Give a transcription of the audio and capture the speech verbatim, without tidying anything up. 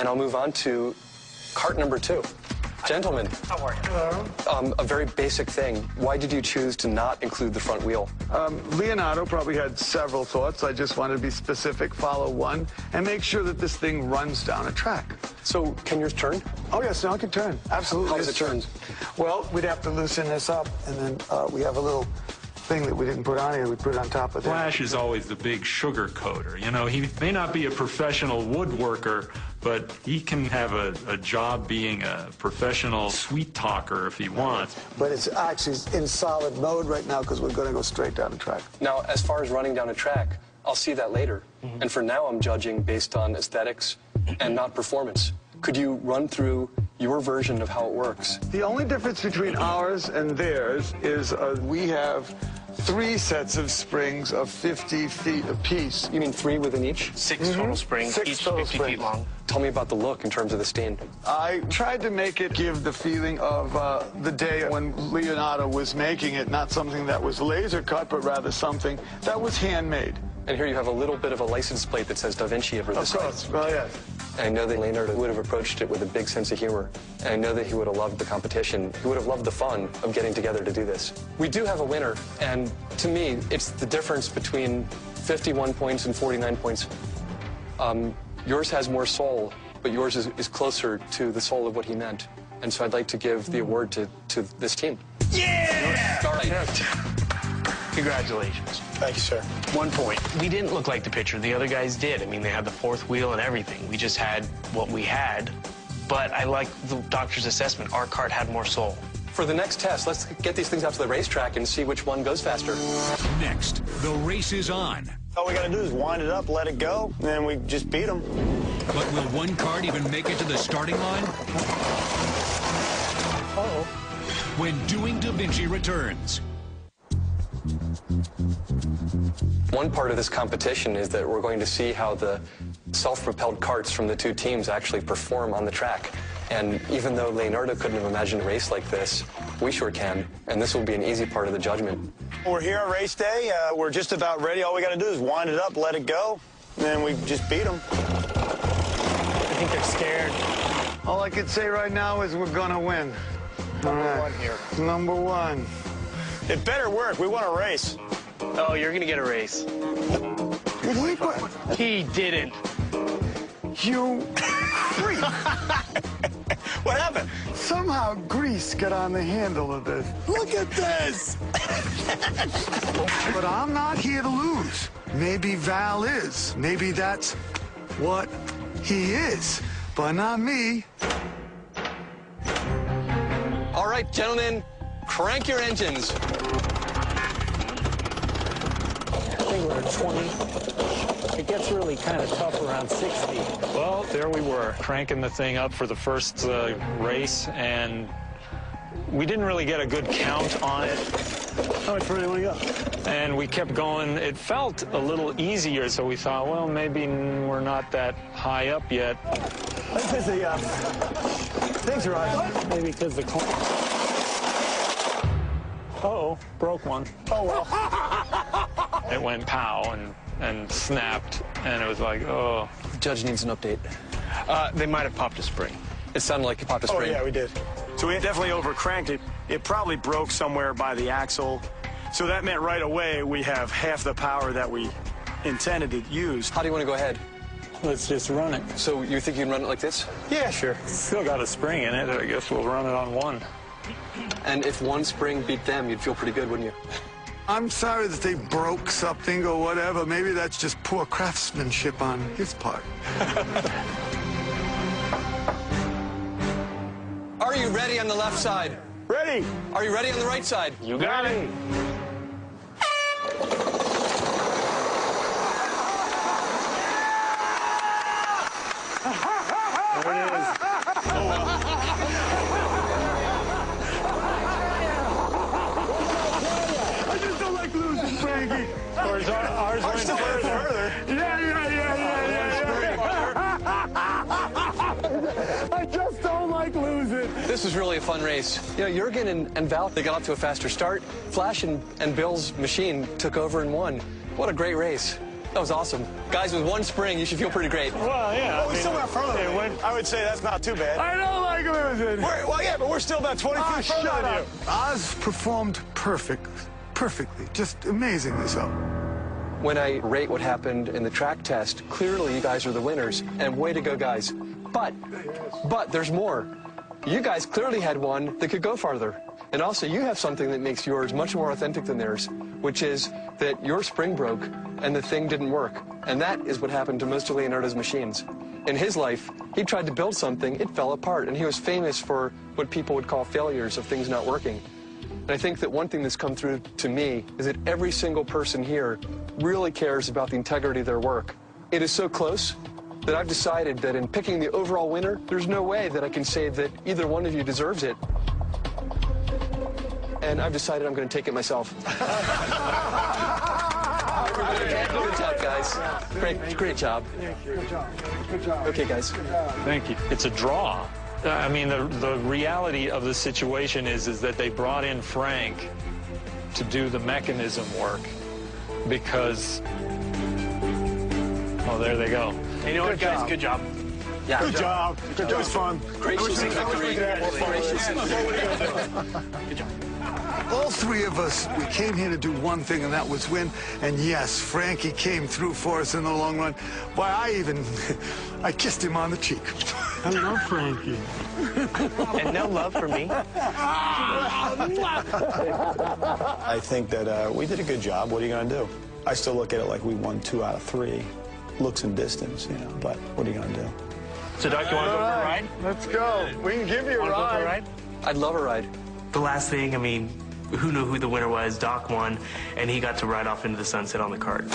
and I'll move on to cart number two. Gentlemen. How are you? Hello. Um, a very basic thing. Why did you choose to not include the front wheel? Um, Leonardo probably had several thoughts. I just wanted to be specific, follow one, and make sure that this thing runs down a track. So can yours turn? Oh, yes, no, it can turn. Absolutely. How does it turn? Well, we'd have to loosen this up, and then uh, we have a little thing that we didn't put on here. We put it on top of that. Flash is always the big sugar coater. You know, he may not be a professional woodworker, but he can have a, a job being a professional sweet talker if he wants. But it's actually in solid mode right now because we're going to go straight down a track. Now, as far as running down a track, I'll see that later. Mm-hmm. And for now, I'm judging based on aesthetics and not performance. Could you run through your version of how it works? The only difference between ours and theirs is uh, we have three sets of springs of fifty feet apiece. You mean three within each? Six mm-hmm. total springs, Six each total fifty springs. feet long. Tell me about the look in terms of the scene. I tried to make it give the feeling of uh, the day when Leonardo was making it, not something that was laser cut, but rather something that was handmade. And here you have a little bit of a license plate that says Da Vinci over the side. Of course, well, yes. I know that Leonardo would have approached it with a big sense of humor. And I know that he would have loved the competition. He would have loved the fun of getting together to do this. We do have a winner, and to me, it's the difference between fifty-one points and forty-nine points. Um, yours has more soul, but yours is, is closer to the soul of what he meant. And so I'd like to give the award to, to this team. Yeah! All right. Congratulations. Thank you, sir. One point. We didn't look like the picture. The other guys did. I mean, they had the fourth wheel and everything. We just had what we had. But I like the doctor's assessment. Our cart had more soul. For the next test, let's get these things out to the racetrack and see which one goes faster. Next, the race is on. All we got to do is wind it up, let it go, and then we just beat them. But will one cart even make it to the starting line? Uh-oh. When Doing Da Vinci returns. One part of this competition is that we're going to see how the self-propelled carts from the two teams actually perform on the track. And even though Leonardo couldn't have imagined a race like this, we sure can, and this will be an easy part of the judgment. We're here on race day. Uh, we're just about ready. All we got to do is wind it up, let it go, and then we just beat them. I think they're scared. All I could say right now is we're going to win. Number right. one here. Number one. It better work. We want a race. Oh, you're going to get a race. He didn't. You freak. What happened? Somehow grease got on the handle of this. Look at this. But I'm not here to lose. Maybe Val is. Maybe that's what he is. But not me. All right, gentlemen. Crank your engines. I think we're at twenty. It gets really kind of tough around sixty. Well, there we were, cranking the thing up for the first uh, race, and we didn't really get a good count on it. How much further do we go? And we kept going. It felt a little easier, so we thought, well, maybe we're not that high up yet. This is the, uh, things are right. Maybe because the climb. Uh-oh, broke one. Oh, well. It went pow and, and snapped, and it was like, oh. The judge needs an update. Uh, they might have popped a spring. It sounded like it popped a spring. Oh, yeah, we did. So we definitely over-cranked it. It probably broke somewhere by the axle. So that meant right away we have half the power that we intended to use. How do you want to go ahead? Let's just run it. So you think you can run it like this? Yeah, sure. Still got a spring in it. I guess we'll run it on one. And if one spring beat them, you'd feel pretty good, wouldn't you? I'm sorry that they broke something or whatever. Maybe that's just poor craftsmanship on his part. Are you ready on the left side? Ready. Are you ready on the right side? You got ready. it. There it is. Oh, well. Ours, ours, ours went further. further. Yeah, yeah, yeah, yeah, yeah, yeah. I just don't like losing. This was really a fun race. You know, Jürgen and, and Val, they got off to a faster start. Flash and, and Bill's machine took over and won. What a great race. That was awesome. Guys, with one spring, you should feel pretty great. Well, yeah. Well, we I mean, still got further than went... I would say that's not too bad. I don't like him. We're, well, yeah, but we're still about twenty oh, feet further than up. you. Oz performed perfect, perfectly, just amazingly so. When I rate what happened in the track test, clearly you guys are the winners, and way to go, guys. But, but there's more. You guys clearly had one that could go farther. And also, you have something that makes yours much more authentic than theirs, which is that your spring broke and the thing didn't work. And that is what happened to most of Leonardo's machines. In his life, he tried to build something, it fell apart, and he was famous for what people would call failures of things not working. And I think that one thing that's come through to me is that every single person here really cares about the integrity of their work. It is so close that I've decided that in picking the overall winner, there's no way that I can say that either one of you deserves it. And I've decided I'm going to take it myself. Good job, guys. Great, great job. Good job. Good job. Okay, guys. Thank you. It's a draw. I mean, the, the reality of the situation is, is that they brought in Frank to do the mechanism work because... Oh, there they go. Hey, you know what, guys? Good job. Yeah. Good job. Good job. It was fun. Gracious victory. Good job. All three of us, we came here to do one thing, and that was win. And yes, Frankie came through for us in the long run. Why, I even, I kissed him on the cheek. I love Frankie. And no love for me. I think that uh, we did a good job. What are you going to do? I still look at it like we won two out of three. Looks and distance, you know, but what are you going to do? So, Doc, you want to go for a ride? Let's go. We can give you a ride. a ride. I'd love a ride. The last thing, I mean, who knew who the winner was? Doc won, and he got to ride off into the sunset on the cart.